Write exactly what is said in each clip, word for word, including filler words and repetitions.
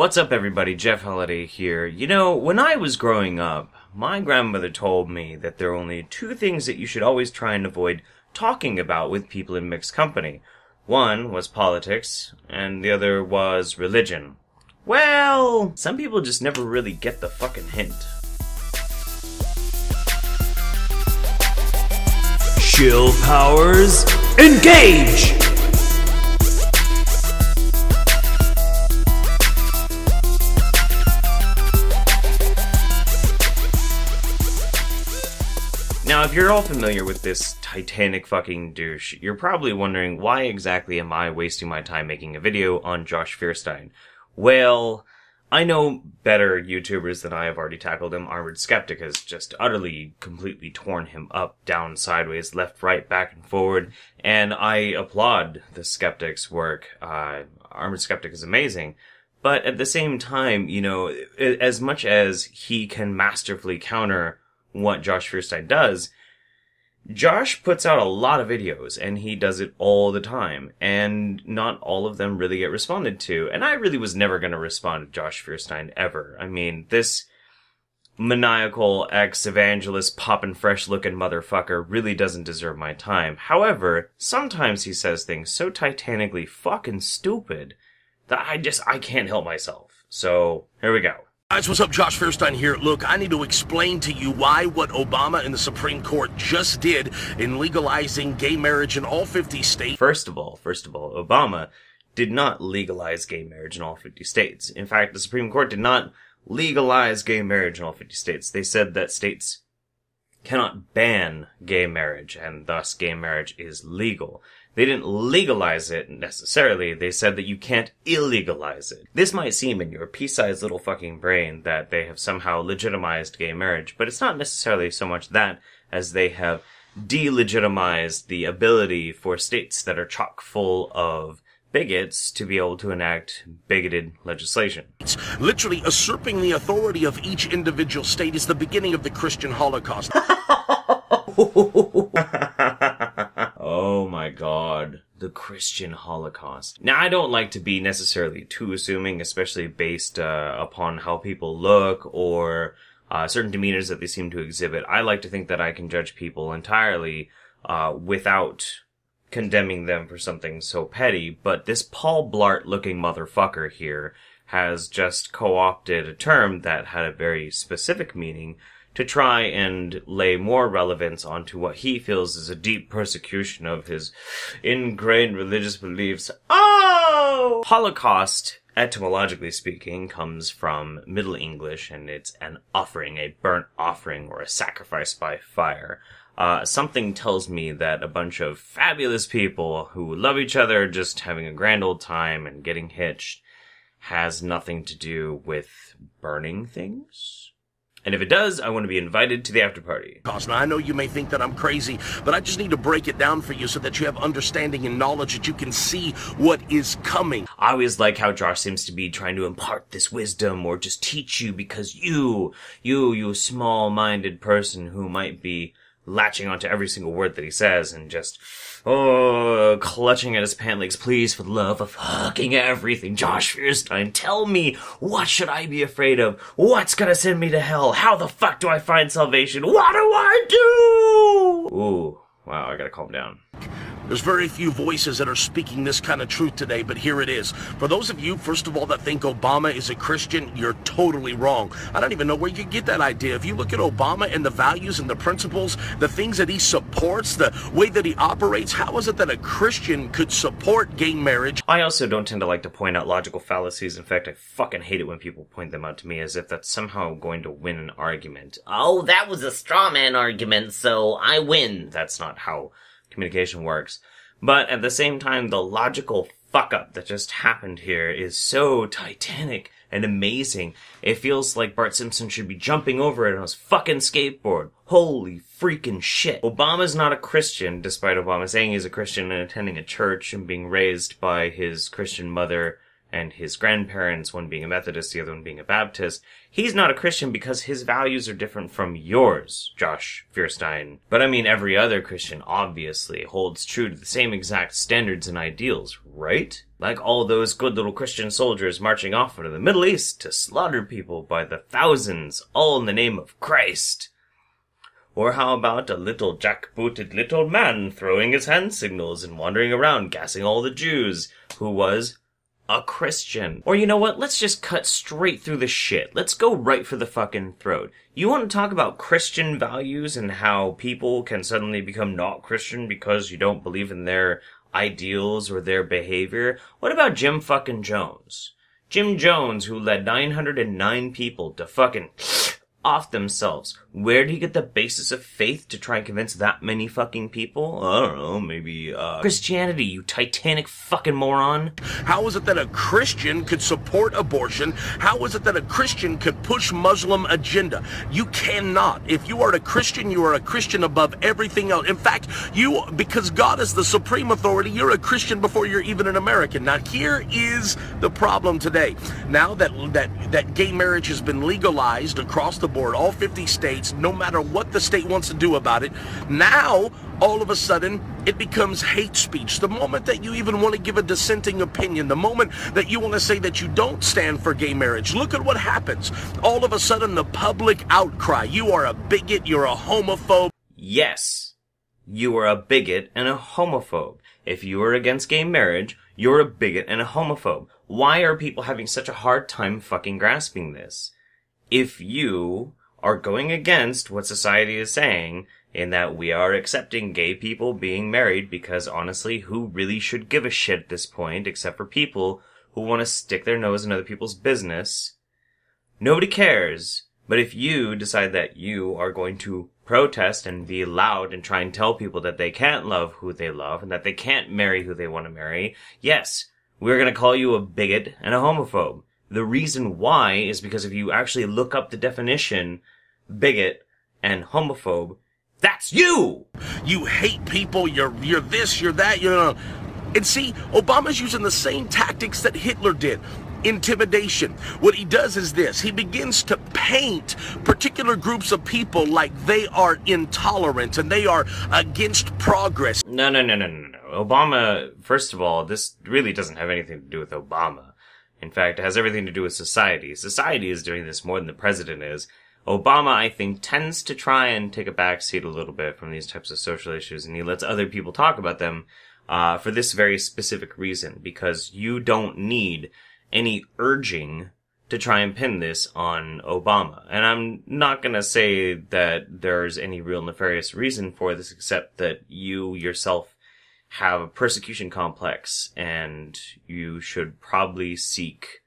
What's up, everybody? Jeff Holiday here. You know, when I was growing up, my grandmother told me that there are only two things that you should always try and avoid talking about with people in mixed company. One was politics, and the other was religion. Well, some people just never really get the fucking hint. Chill powers, engage! Now, if you're all familiar with this Titanic fucking douche, you're probably wondering why exactly am I wasting my time making a video on Josh Feuerstein? Well, I know better YouTubers than I have already tackled him. Armored Skeptic has just utterly, completely torn him up, down, sideways, left, right, back, and forward, and I applaud the Skeptic's work. Uh, Armored Skeptic is amazing. But at the same time, you know, as much as he can masterfully counter what Josh Feuerstein does, Josh puts out a lot of videos, and he does it all the time, and not all of them really get responded to, and I really was never going to respond to Josh Feuerstein ever. I mean, this maniacal ex-evangelist poppin' fresh-looking motherfucker really doesn't deserve my time. However, sometimes he says things so titanically fucking stupid that I just, I can't help myself. So, here we go. Guys, what's up? Josh Feuerstein here. Look, I need to explain to you why what Obama and the Supreme Court just did in legalizing gay marriage in all fifty states. First of all, first of all, Obama did not legalize gay marriage in all fifty states. In fact, the Supreme Court did not legalize gay marriage in all fifty states. They said that states cannot ban gay marriage, and thus gay marriage is legal. They didn't legalize it, necessarily. They said that you can't illegalize it. This might seem in your pea-sized little fucking brain that they have somehow legitimized gay marriage, but it's not necessarily so much that as they have delegitimized the ability for states that are chock full of bigots to be able to enact bigoted legislation. Literally usurping the authority of each individual state is the beginning of the Christian Holocaust. Oh my God, the Christian Holocaust. Now, I don't like to be necessarily too assuming, especially based uh, upon how people look or uh, certain demeanors that they seem to exhibit. I like to think that I can judge people entirely uh, without condemning them for something so petty, but this Paul Blart looking motherfucker here has just co-opted a term that had a very specific meaning to try and lay more relevance onto what he feels is a deep persecution of his ingrained religious beliefs. Oh! Holocaust, etymologically speaking, comes from Middle English, and it's an offering, a burnt offering, or a sacrifice by fire. Uh, something tells me that a bunch of fabulous people who love each other, just having a grand old time and getting hitched, has nothing to do with burning things. And if it does, I want to be invited to the after party. Now, I know you may think that I'm crazy, but I just need to break it down for you so that you have understanding and knowledge that you can see what is coming. I always like how Josh seems to be trying to impart this wisdom or just teach you because you, you, you small-minded person who might be latching onto every single word that he says and just, oh, clutching at his pant legs, please, for the love of fucking everything, Josh Feuerstein, tell me, what should I be afraid of? What's gonna send me to hell? How the fuck do I find salvation? What do I do? Ooh, wow, I gotta calm down. There's very few voices that are speaking this kind of truth today, but here it is. For those of you, first of all, that think Obama is a Christian, you're totally wrong. I don't even know where you get that idea. If you look at Obama and the values and the principles, the things that he supports, the way that he operates, how is it that a Christian could support gay marriage? I also don't tend to like to point out logical fallacies. In fact, I fucking hate it when people point them out to me as if that's somehow going to win an argument. Oh, that was a straw man argument, so I win. That's not how communication works. But at the same time, the logical fuck-up that just happened here is so titanic and amazing. It feels like Bart Simpson should be jumping over it on his fucking skateboard. Holy freaking shit. Obama's not a Christian, despite Obama saying he's a Christian and attending a church and being raised by his Christian mother and his grandparents, one being a Methodist, the other one being a Baptist. He's not a Christian because his values are different from yours, Josh Feuerstein. But I mean, every other Christian, obviously, holds true to the same exact standards and ideals, right? Like all those good little Christian soldiers marching off into the Middle East to slaughter people by the thousands, all in the name of Christ. Or how about a little jackbooted little man throwing his hand signals and wandering around gassing all the Jews, who was a Christian? Or you know what, let's just cut straight through the shit. Let's go right for the fucking throat. You want to talk about Christian values and how people can suddenly become not Christian because you don't believe in their ideals or their behavior? What about Jim fucking Jones? Jim Jones, who led nine hundred nine people to fucking off themselves. Where did he get the basis of faith to try and convince that many fucking people? I don't know, maybe, uh... Christianity, you titanic fucking moron. How is it that a Christian could support abortion? How is it that a Christian could push Muslim agenda? You cannot. If you are a Christian, you are a Christian above everything else. In fact, you, because God is the supreme authority, you're a Christian before you're even an American. Now, here is the problem today. Now that, that, that gay marriage has been legalized across the board, all fifty states, no matter what the state wants to do about it, now all of a sudden it becomes hate speech. The moment that you even want to give a dissenting opinion, the moment that you want to say that you don't stand for gay marriage, look at what happens. All of a sudden the public outcry. You are a bigot, you're a homophobe. Yes, you are a bigot and a homophobe. If you are against gay marriage, you're a bigot and a homophobe. Why are people having such a hard time fucking grasping this? If you are going against what society is saying, in that we are accepting gay people being married, because honestly, who really should give a shit at this point, except for people who want to stick their nose in other people's business? Nobody cares. But if you decide that you are going to protest and be loud and try and tell people that they can't love who they love and that they can't marry who they want to marry, yes, we're going to call you a bigot and a homophobe. The reason why is because if you actually look up the definition, bigot and homophobe, that's you! You hate people, you're you're this, you're that, you know. And see, Obama's using the same tactics that Hitler did. Intimidation. What he does is this. He begins to paint particular groups of people like they are intolerant and they are against progress. No, no, no, no, no, no. Obama, first of all, this really doesn't have anything to do with Obama. In fact, it has everything to do with society. Society is doing this more than the president is. Obama, I think, tends to try and take a backseat a little bit from these types of social issues, and he lets other people talk about them uh for this very specific reason, because you don't need any urging to try and pin this on Obama. And I'm not going to say that there's any real nefarious reason for this, except that you yourself have a persecution complex, and you should probably seek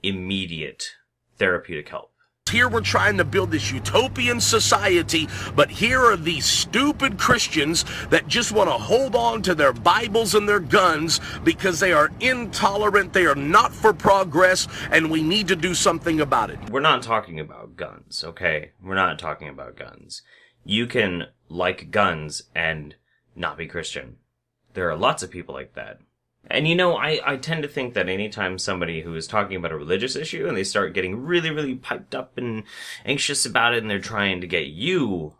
immediate therapeutic help. Here we're trying to build this utopian society, but here are these stupid Christians that just want to hold on to their Bibles and their guns because they are intolerant, they are not for progress, and we need to do something about it. We're not talking about guns, okay? We're not talking about guns. You can like guns and not be Christian. There are lots of people like that. And you know, I, I tend to think that anytime somebody who is talking about a religious issue and they start getting really, really piped up and anxious about it and they're trying to get you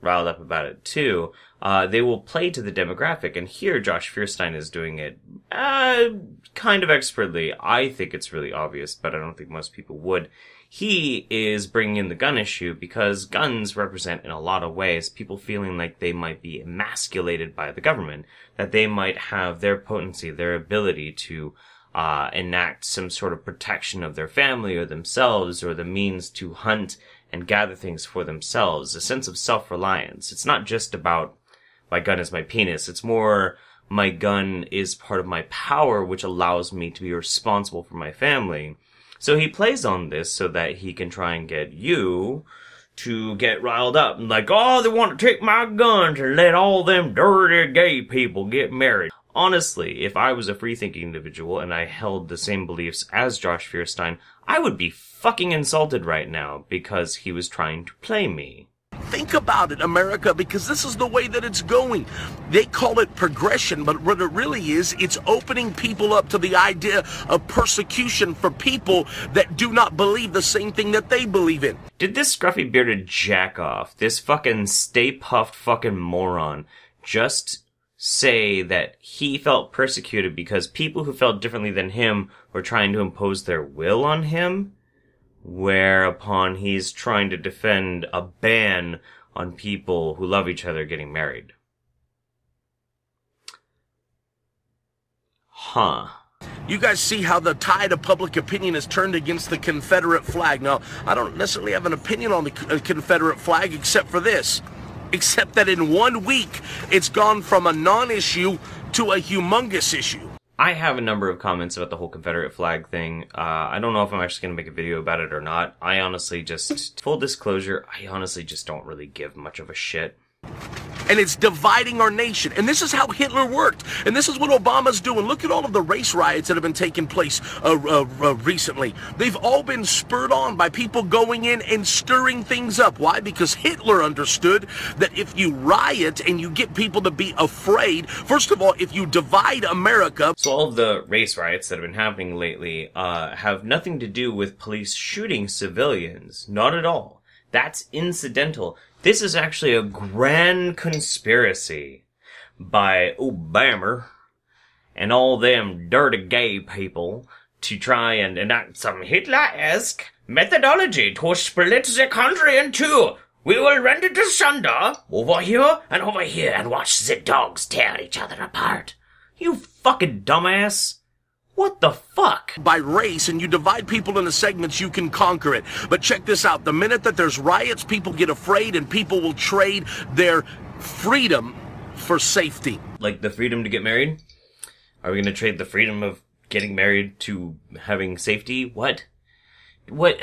riled up about it too, uh, they will play to the demographic. And here Josh Feuerstein is doing it, uh, kind of expertly. I think it's really obvious, but I don't think most people would. He is bringing in the gun issue because guns represent, in a lot of ways, people feeling like they might be emasculated by the government, that they might have their potency, their ability to uh enact some sort of protection of their family or themselves, or the means to hunt and gather things for themselves, a sense of self-reliance. It's not just about my gun is my penis. It's more my gun is part of my power, which allows me to be responsible for my family. So he plays on this so that he can try and get you to get riled up and like, oh, they want to take my guns and let all them dirty gay people get married. Honestly, if I was a free-thinking individual and I held the same beliefs as Josh Feuerstein, I would be fucking insulted right now because he was trying to play me. Think about it, America, because this is the way that it's going. They call it progression, but what it really is, it's opening people up to the idea of persecution for people that do not believe the same thing that they believe in. Did this scruffy bearded jack-off, this fucking stay-puffed fucking moron, just say that he felt persecuted because people who felt differently than him were trying to impose their will on him? Whereupon he's trying to defend a ban on people who love each other getting married. Huh. You guys see how the tide of public opinion is turned against the Confederate flag. Now, I don't necessarily have an opinion on the Confederate flag except for this. Except that in one week, it's gone from a non-issue to a humongous issue. I have a number of comments about the whole Confederate flag thing. Uh, I don't know if I'm actually going to make a video about it or not. I honestly just, full disclosure, I honestly just don't really give much of a shit. And it's dividing our nation. And this is how Hitler worked. And this is what Obama's doing. Look at all of the race riots that have been taking place uh, uh, uh, recently. They've all been spurred on by people going in and stirring things up. Why? Because Hitler understood that if you riot and you get people to be afraid, first of all, if you divide America... So all of the race riots that have been happening lately uh, have nothing to do with police shooting civilians. Not at all. That's incidental. This is actually a grand conspiracy by Obama and all them dirty gay people to try and enact some Hitler-esque methodology to split the country in two. We will rend it asunder, over here and over here, and watch the dogs tear each other apart. You fucking dumbass. What the fuck? By race, and you divide people into segments, you can conquer it. But check this out. The minute that there's riots, people get afraid, and people will trade their freedom for safety. Like the freedom to get married? Are we going to trade the freedom of getting married to having safety? What? What?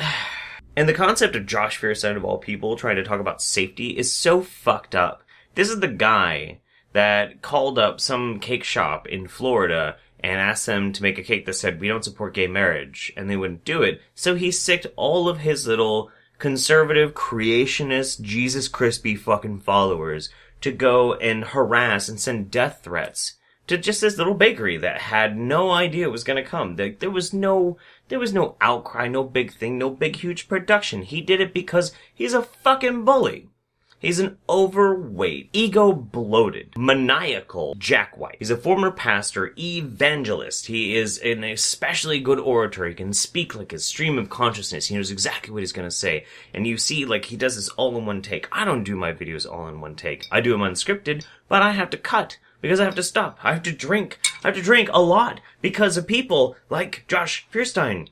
And the concept of Josh Feuerstein, of all people, trying to talk about safety is so fucked up. This is the guy that called up some cake shop in Florida and asked them to make a cake that said, we don't support gay marriage, and they wouldn't do it. So he sicked all of his little conservative, creationist, Jesus Crispy fucking followers to go and harass and send death threats to just this little bakery that had no idea it was going to come. There was no, there was no outcry, no big thing, no big huge production. He did it because he's a fucking bully. He's an overweight, ego-bloated, maniacal jackwhite. He's a former pastor, evangelist. He is an especially good orator. He can speak like his stream of consciousness. He knows exactly what he's going to say. And you see, like, he does this all in one take. I don't do my videos all in one take. I do them unscripted, but I have to cut because I have to stop. I have to drink. I have to drink a lot because of people like Josh Feuerstein.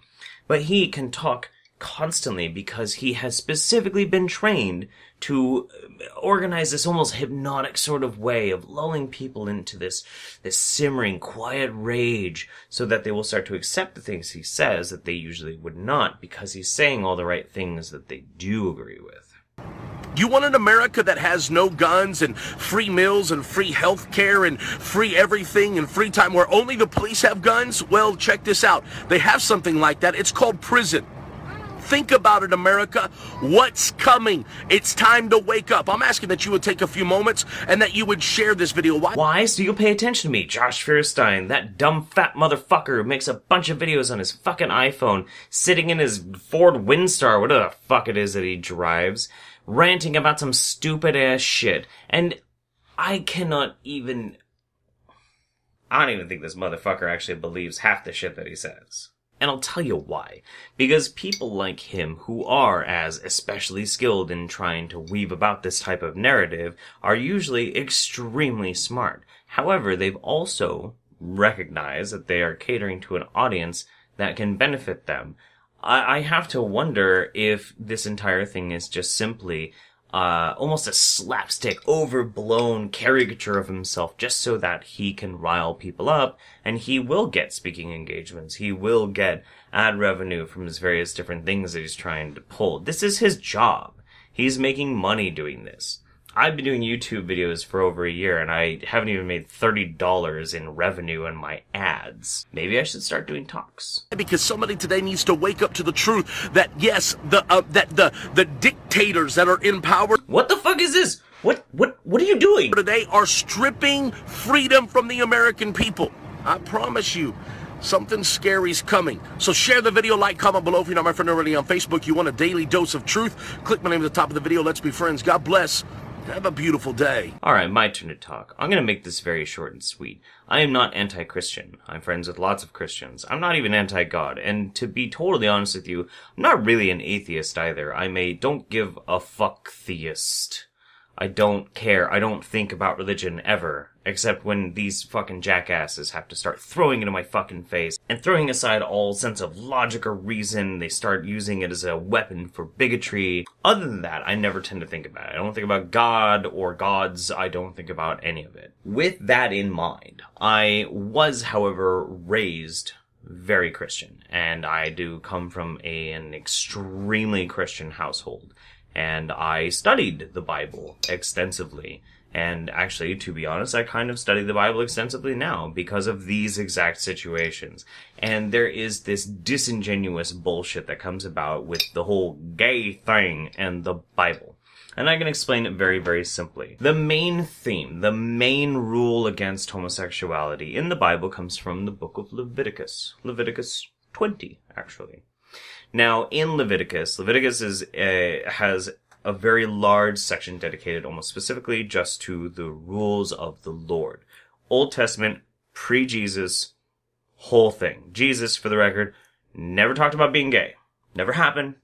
But he can talk constantly because he has specifically been trained to organize this almost hypnotic sort of way of lulling people into this this simmering, quiet rage so that they will start to accept the things he says that they usually would not because he's saying all the right things that they do agree with. You want an America that has no guns and free meals and free health care and free everything and free time where only the police have guns? Well, check this out. They have something like that. It's called prison. Think about it, America. What's coming? It's time to wake up. I'm asking that you would take a few moments and that you would share this video. Why? Why? So you'll pay attention to me, Josh Feuerstein, that dumb fat motherfucker who makes a bunch of videos on his fucking iPhone, sitting in his Ford Windstar, whatever the fuck it is that he drives, ranting about some stupid ass shit. And I cannot even... I don't even think this motherfucker actually believes half the shit that he says. And I'll tell you why. Because people like him, who are as especially skilled in trying to weave about this type of narrative, are usually extremely smart. However, they've also recognized that they are catering to an audience that can benefit them. I, I have to wonder if this entire thing is just simply uh, almost a slapstick, overblown caricature of himself just so that he can rile people up, and he will get speaking engagements. He will get ad revenue from his various different things that he's trying to pull. This is his job. He's making money doing this. I've been doing YouTube videos for over a year, and I haven't even made thirty dollars in revenue in my ads. Maybe I should start doing talks. Because somebody today needs to wake up to the truth that, yes, the uh, that the the dictators that are in power... What the fuck is this? What, what, what are you doing? ...today are stripping freedom from the American people. I promise you. Something scary's coming. So share the video, like, comment below. If you're not my friend already on Facebook, you want a daily dose of truth, click my name at the top of the video. Let's be friends. God bless. Have a beautiful day. All right, my turn to talk. I'm going to make this very short and sweet. I am not anti-Christian. I'm friends with lots of Christians. I'm not even anti-God. And to be totally honest with you, I'm not really an atheist either. I'm a don't give a fuck theist. I don't care. I don't think about religion ever. Except when these fucking jackasses have to start throwing it in my fucking face and throwing aside all sense of logic or reason. They start using it as a weapon for bigotry. Other than that, I never tend to think about it. I don't think about God or gods. I don't think about any of it. With that in mind, I was, however, raised very Christian, and I do come from a, an extremely Christian household, and I studied the Bible extensively. And actually, to be honest, I kind of study the Bible extensively now because of these exact situations. And there is this disingenuous bullshit that comes about with the whole gay thing and the Bible. And I can explain it very, very simply. The main theme, the main rule against homosexuality in the Bible comes from the book of Leviticus. Leviticus twenty, actually. Now, in Leviticus, Leviticus is a, has... a very large section dedicated almost specifically just to the rules of the Lord. Old Testament, pre-Jesus, whole thing. Jesus, for the record, never talked about being gay. Never happened.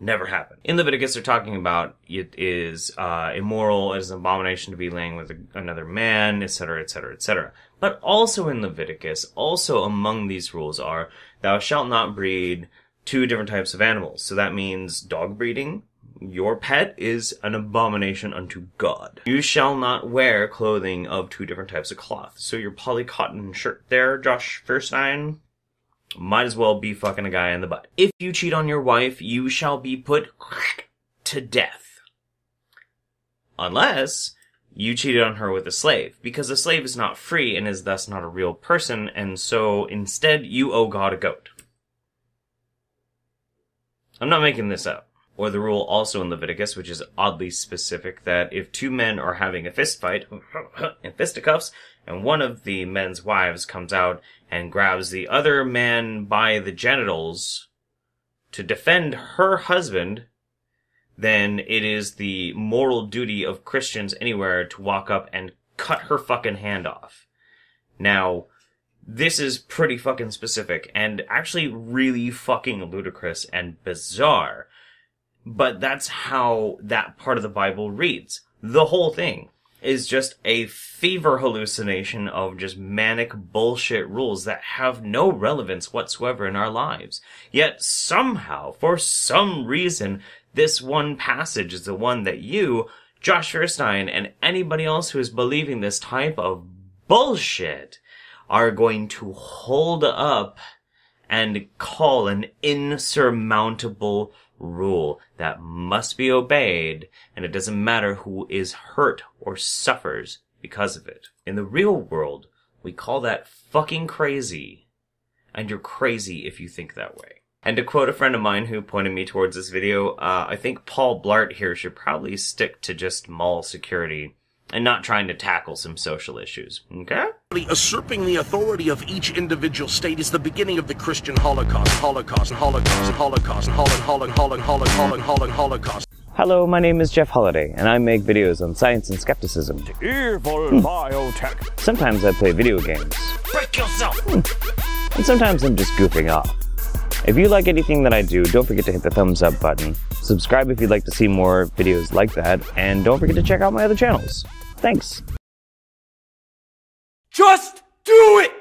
Never happened. In Leviticus, they're talking about it is uh, immoral, it is an abomination to be laying with a, another man, et cetera, et cetera, et cetera. But also in Leviticus, also among these rules are, thou shalt not breed two different types of animals. So that means dog breeding. Your pet is an abomination unto God. You shall not wear clothing of two different types of cloth. So your polycotton shirt there, Josh Feuerstein, might as well be fucking a guy in the butt. If you cheat on your wife, you shall be put to death. Unless you cheated on her with a slave, because a slave is not free and is thus not a real person, and so instead you owe God a goat. I'm not making this up. Or the rule also in Leviticus, which is oddly specific, that if two men are having a fist fight in fisticuffs, and one of the men's wives comes out and grabs the other man by the genitals to defend her husband, then it is the moral duty of Christians anywhere to walk up and cut her fucking hand off. Now, this is pretty fucking specific, and actually really fucking ludicrous and bizarre. But that's how that part of the Bible reads. The whole thing is just a fever hallucination of just manic bullshit rules that have no relevance whatsoever in our lives. Yet somehow, for some reason, this one passage is the one that you, Josh Feuerstein, and anybody else who is believing this type of bullshit are going to hold up and call an insurmountable rule that must be obeyed, and it doesn't matter who is hurt or suffers because of it. In the real world, we call that fucking crazy, and you're crazy if you think that way. And to quote a friend of mine who pointed me towards this video, uh, I think Paul Blart here should probably stick to just mall security and not trying to tackle some social issues, okay? Usurping the authority of each individual state is the beginning of the Christian Holocaust, Holocaust, Holocaust, Holocaust, Holocaust, Holocaust, Holocaust, Holocaust, Holocaust. Hello, my name is Jeff Holiday, and I make videos on science and skepticism. Evil biotech. Sometimes I play video games. Break yourself! And sometimes I'm just goofing off. If you like anything that I do, don't forget to hit the thumbs up button. Subscribe if you'd like to see more videos like that, and don't forget to check out my other channels. Thanks. Just do it!